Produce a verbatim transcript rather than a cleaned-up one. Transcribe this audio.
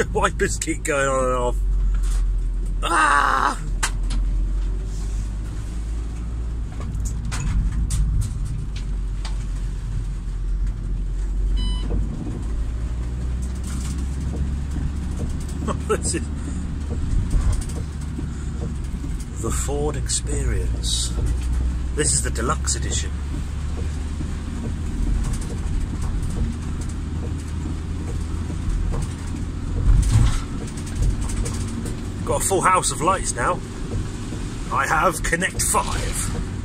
The wipers keep going on and off. Ah! This is the Ford Experience. This is the deluxe edition. Got a full house of lights now. I have Connect five.